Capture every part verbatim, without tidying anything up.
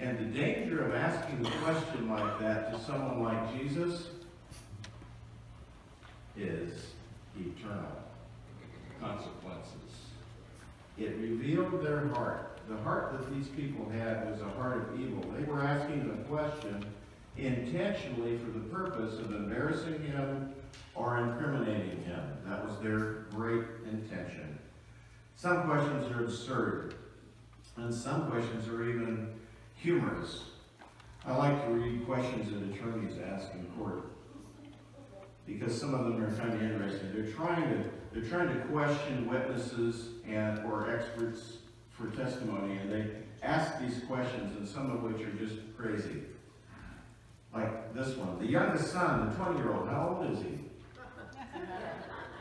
And the danger of asking a question like that to someone like Jesus is eternal consequences. It revealed their heart. The heart that these people had was a heart of evil. They were asking the question intentionally for the purpose of embarrassing him or incriminating him. That was their great intention. Some questions are absurd, and some questions are even humorous. I like to read questions that attorneys ask in court, because some of them are kind of interesting. They're trying to they're trying to question witnesses and or experts for testimony, and they ask these questions, and some of which are just crazy. Like this one: the youngest son, the twenty-year-old, how old is he?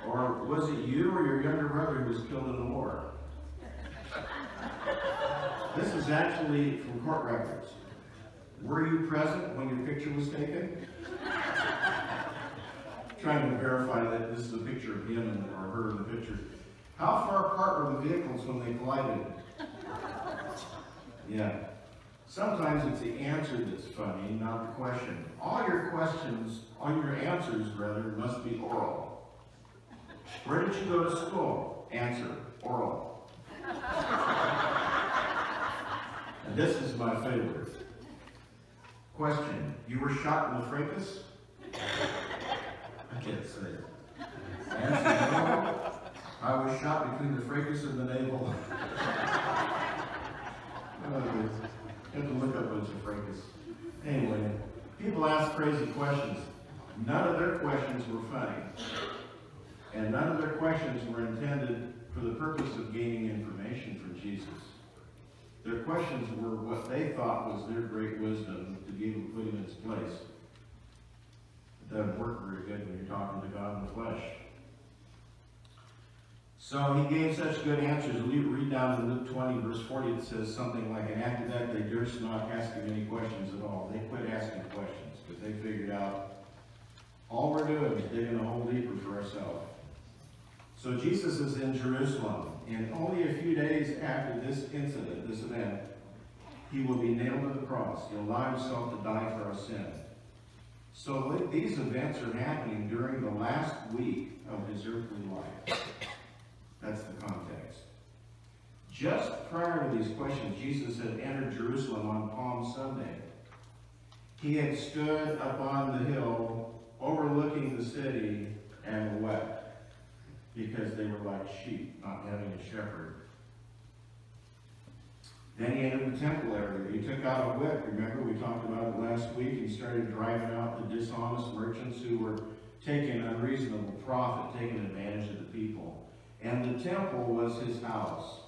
Or was it you or your younger brother who was killed in the war? This is actually from court records. Were you present when your picture was taken? Trying to verify that this is a picture of him or her in the picture. How far apart were the vehicles when they collided? Yeah. Sometimes it's the answer that's funny, not the question. All your questions, all your answers, rather, must be oral. Where did you go to school? Answer, oral. And this is my favorite. Question, you were shot in the fracas? I can't say it. Answer, no. I was shot between the fracas and the navel. Oh, you have to look up what's a fracas. Anyway, people ask crazy questions. None of their questions were funny. And none of their questions were intended for the purpose of gaining information for Jesus. Their questions were what they thought was their great wisdom to be able to put him in his place. It doesn't work very good when you're talking to God in the flesh. So he gave such good answers. We read down in Luke twenty, verse forty, it says something like, and after that they durst not ask him any questions at all. They quit asking questions because they figured out all we're doing is digging a hole deeper for ourselves. So Jesus is in Jerusalem, and only a few days after this incident, this event, he will be nailed to the cross. He'll allow himself to die for our sin. So these events are happening during the last week of his earthly life. That's the context. Just prior to these questions, Jesus had entered Jerusalem on Palm Sunday. He had stood up on the hill overlooking the city and wept, because they were like sheep, not having a shepherd. Then he entered the temple area. He took out a whip. Remember, we talked about it last week. He started driving out the dishonest merchants who were taking unreasonable profit, taking advantage of the people. And the temple was his house.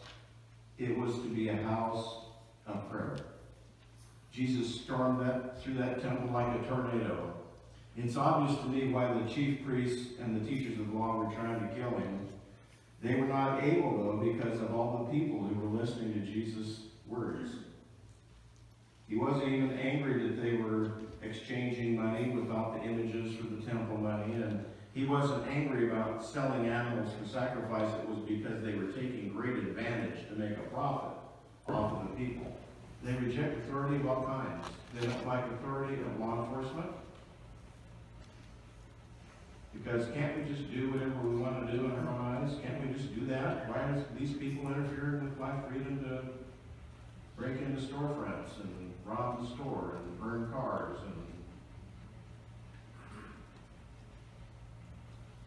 It was to be a house of prayer. Jesus stormed that, through that temple like a tornado. It's obvious to me why the chief priests and the teachers of the law were trying to kill him. They were not able, though, because of all the people who were listening to Jesus' words. He wasn't even angry that they were exchanging money without the images for the temple money, and he wasn't angry about selling animals for sacrifice. It was because they were taking great advantage to make a profit off of the people. They reject authority of all kinds. They don't like authority of law enforcement. Because can't we just do whatever we want to do in our own eyes? Can't we just do that? Why are these people interfering with my freedom to break into storefronts and rob the store and burn cars?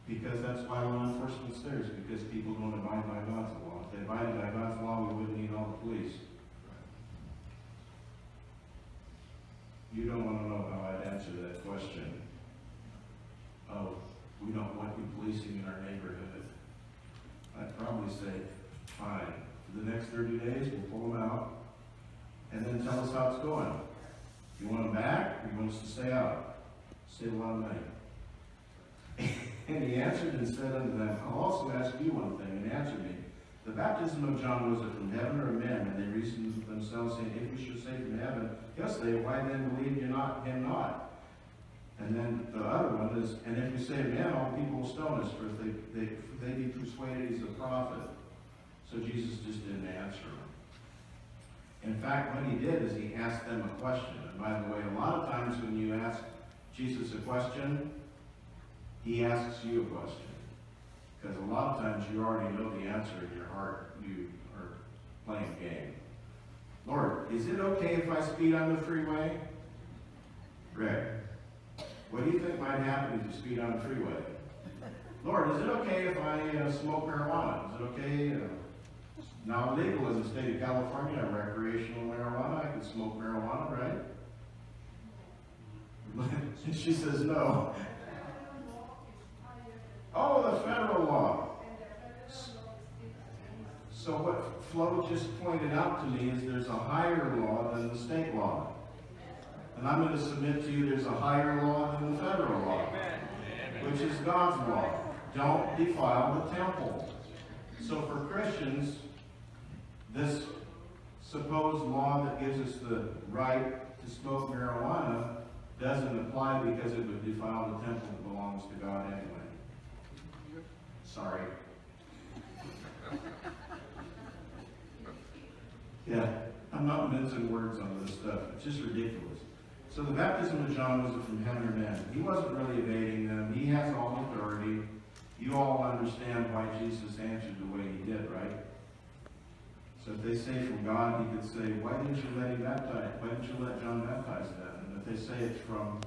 And because that's why law enforcement's there, is because people don't abide by God's law. If they abided by God's law, we wouldn't need all the police. You don't want to know how I'd answer that question. Oh, we don't want you policing in our neighborhood. I'd probably say, fine, for the next thirty days, we'll pull them out, and then tell us how it's going. You want them back, or you want us to stay out? Save a lot of money. And he answered and said unto them, I'll also ask you one thing, and answer me. The baptism of John, was it from heaven or men? And they reasoned with themselves, saying, if we should say from heaven, yes, they, why then believe you not him not? And then the other one is, and if we say men, all people will stone us, for if they, they, if they be persuaded he's a prophet. So Jesus just didn't answer him. In fact, what he did is he asked them a question. And by the way, a lot of times when you ask Jesus a question, he asks you a question. Because a lot of times you already know the answer in your heart. You are playing a game. Lord, is it okay if I speed on the freeway? Rick, what do you think might happen if you speed on the freeway? Lord, is it okay if I uh, smoke marijuana? Is it okay? Uh, now legal in the state of California, recreational marijuana. I can smoke marijuana, right? She says no. Oh, the federal law. So what Flo just pointed out to me is there's a higher law than the state law. And I'm going to submit to you there's a higher law than the federal law, which is God's law. Don't defile the temple. So for Christians, this supposed law that gives us the right to smoke marijuana doesn't apply because it would defile the temple that belongs to God anyway. Sorry. Yeah, I'm not mincing words on this stuff. It's just ridiculous. So the baptism of John wasn't from heaven or men. He wasn't really evading them. He has all authority. You all understand why Jesus answered the way he did, right? So if they say from God, he could say, why didn't you let him baptize? Why didn't you let John baptize them? And if they say it's from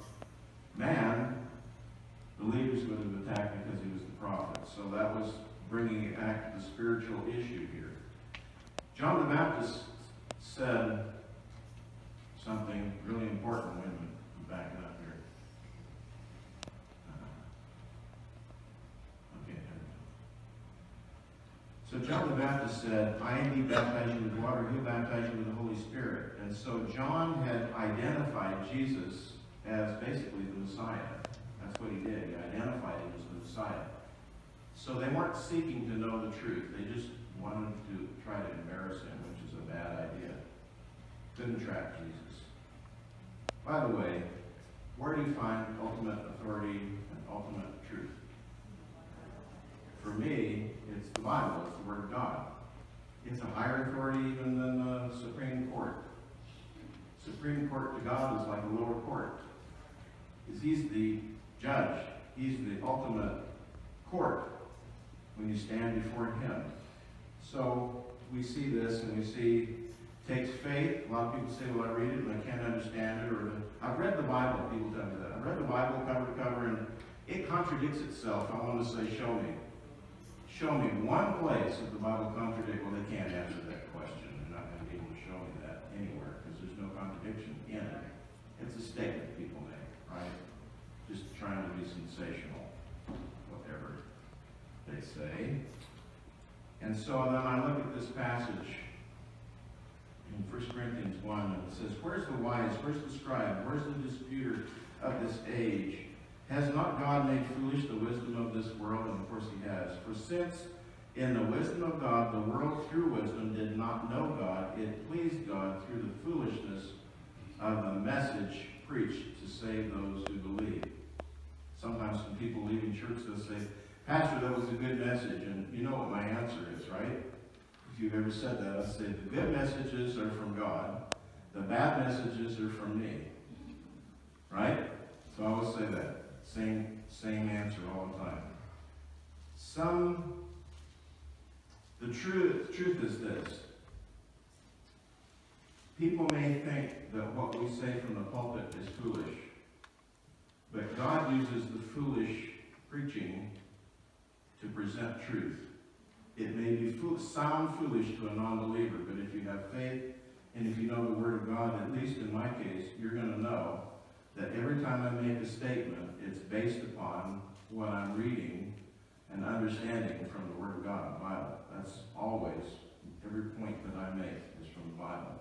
man, the leaders would have attacked because he was the prophet. So that was bringing it back to the spiritual issue here. John the Baptist said something really important. Wait a minute, I'm backing up here. Uh, okay, there we go. So John the Baptist said, I indeed baptize you with water, who baptizes you with the Holy Spirit. And so John had identified Jesus as basically the Messiah. That's what he did. He identified him as the Messiah. So they weren't seeking to know the truth. They just wanted to try to embarrass him, which is a bad idea. Didn't track Jesus. By the way, where do you find ultimate authority and ultimate truth? For me, it's the Bible. It's the Word of God. It's a higher authority even than the Supreme Court. Supreme Court to God is like a lower court. Because he's the judge. He's the ultimate court when you stand before him. So we see this, and we see it takes faith. A lot of people say, well, I read it, and I can't understand it. Or I've read the Bible. People tell me that. I've read the Bible cover to cover, and it contradicts itself. I want to say, show me. Show me one place that the Bible contradicts. Well, they can't answer that question. They're not going to be able to show me that anywhere, because there's no contradiction in it. It's a statement people make, right? Just trying to be sensational, whatever they say. And so then I look at this passage in First Corinthians one, and it says, where's the wise, where's the scribe, where's the disputer of this age? Has not God made foolish the wisdom of this world? And of course he has. For since in the wisdom of God, the world through wisdom did not know God, it pleased God through the foolishness of the message preached to save those who believe. Sometimes when people leave in church, they'll say, Pastor, that was a good message, and you know what my answer is, right? If you've ever said that, I say, the good messages are from God, the bad messages are from me, right? So I always say that, same, same answer all the time. Some, the truth, truth is this, people may think that what we say from the pulpit is foolish, but God uses the foolish preaching to present truth. It may be fool sound foolish to a non-believer, but if you have faith and if you know the Word of God, at least in my case, you're going to know that every time I make a statement, it's based upon what I'm reading and understanding from the Word of God, the Bible. That's always, every point that I make is from the Bible.